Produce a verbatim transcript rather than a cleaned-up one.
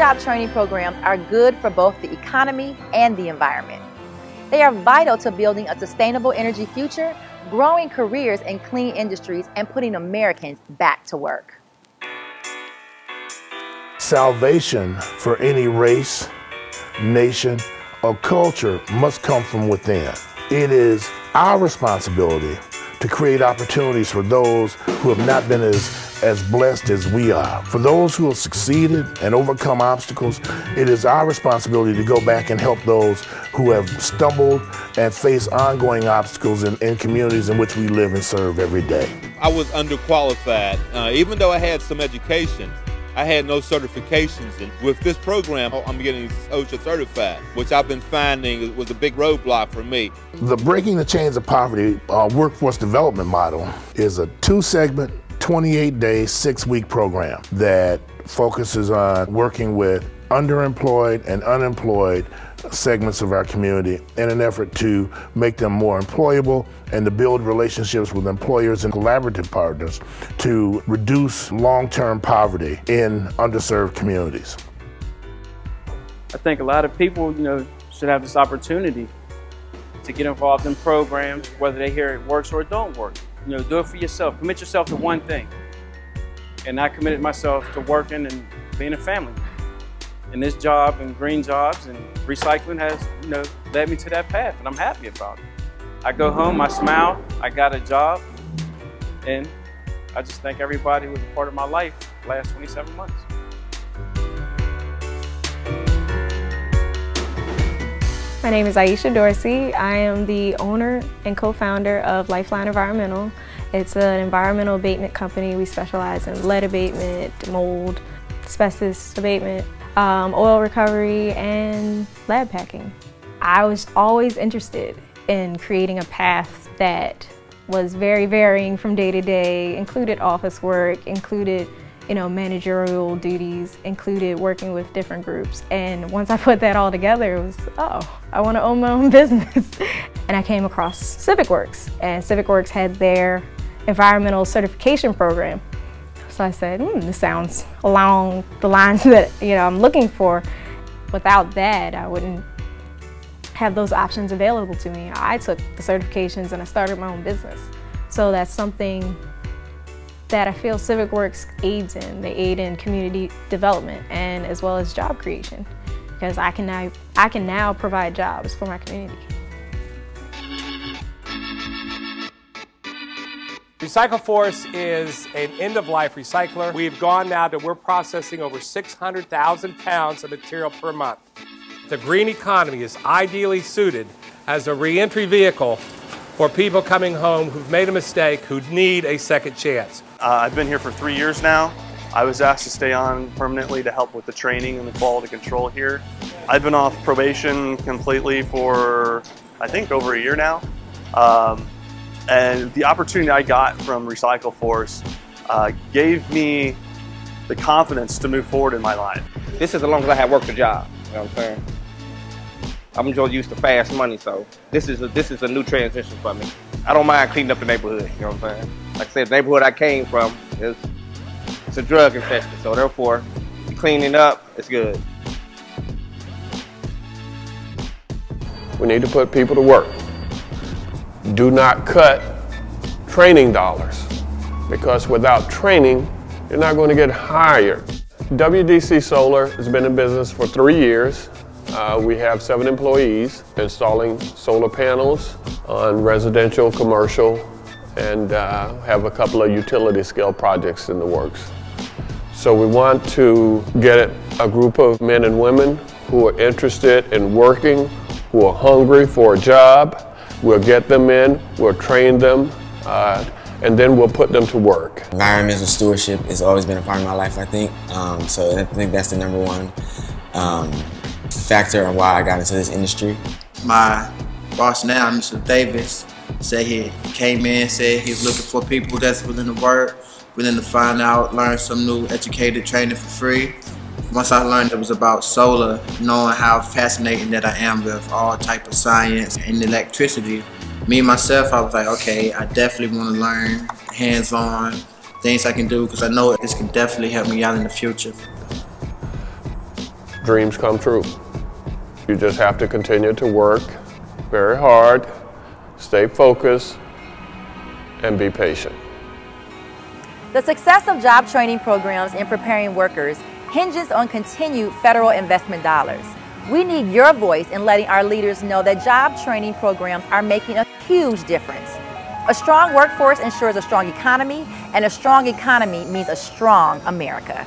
on-the-job training programs are good for both the economy and the environment. They are vital to building a sustainable energy future, growing careers in clean industries, and putting Americans back to work. Salvation for any race, nation, or culture must come from within. It is our responsibility to create opportunities for those who have not been as, as blessed as we are. For those who have succeeded and overcome obstacles, it is our responsibility to go back and help those who have stumbled and face ongoing obstacles in, in communities in which we live and serve every day. I was underqualified. Uh, even though I had some education, I had no certifications, and with this program, I'm getting OSHA certified, which I've been finding was a big roadblock for me. The Breaking the Chains of Poverty uh, workforce development model is a two-segment, twenty-eight day, six-week program that focuses on working with underemployed and unemployed segments of our community in an effort to make them more employable and to build relationships with employers and collaborative partners to reduce long-term poverty in underserved communities. I think a lot of people, you know, should have this opportunity to get involved in programs, whether they hear it works or it don't work. You know, do it for yourself. Commit yourself to one thing. And I committed myself to working and being a family. And this job and green jobs and recycling has, you know, led me to that path, and I'm happy about it. I go home, I smile, I got a job, and I just thank everybody who was a part of my life the last twenty-seven months. My name is Aisha Dorsey. I am the owner and co-founder of Lifeline Environmental. It's an environmental abatement company. We specialize in lead abatement, mold, asbestos abatement, Um, oil recovery, and lead packing. I was always interested in creating a path that was very varying from day to day, included office work, included you know, managerial duties, included working with different groups. And once I put that all together, it was, oh, I want to own my own business. And I came across Civic Works, and Civic Works had their environmental certification program. So I said, hmm, this sounds along the lines that you know I'm looking for. Without that, I wouldn't have those options available to me. I took the certifications and I started my own business. So that's something that I feel Civic Works aids in. They aid in community development and as well as job creation, because I can now, I can now provide jobs for my community. Recycle Force is an end-of-life recycler. We've gone now to we're processing over six hundred thousand pounds of material per month. The green economy is ideally suited as a re-entry vehicle for people coming home who've made a mistake, who need a second chance. Uh, I've been here for three years now. I was asked to stay on permanently to help with the training and the quality control here. I've been off probation completely for, I think, over a year now. Um, And the opportunity I got from Recycle Force uh, gave me the confidence to move forward in my life. This is as long as I have worked a job, you know what I'm saying? I'm just used to fast money, so this is, a, this is a new transition for me. I don't mind cleaning up the neighborhood, you know what I'm saying? Like I said, the neighborhood I came from, is it's a drug infested, so therefore, cleaning up, it's good. We need to put people to work. Do not cut training dollars, because without training, you're not going to get hired. W D C Solar has been in business for three years. Uh, we have seven employees installing solar panels on residential, commercial, and uh, have a couple of utility scale projects in the works. So we want to get a group of men and women who are interested in working, who are hungry for a job. We'll get them in, we'll train them, uh, and then we'll put them to work. Environmental stewardship has always been a part of my life, I think. Um, so I think that's the number one um, factor on why I got into this industry. My boss now, Mister Davis, said he came in, said he was looking for people that's willing to work, willing to find out, learn some new educated training for free. Once I learned it was about solar, knowing how fascinating that I am with all type of science and electricity, me and myself, I was like, okay, I definitely want to learn hands-on things I can do, because I know this can definitely help me out in the future. dreams come true. You just have to continue to work very hard, stay focused, and be patient. The success of job training programs in preparing workers hinges on continued federal investment dollars. We need your voice in letting our leaders know that job training programs are making a huge difference. A strong workforce ensures a strong economy, and a strong economy means a strong America.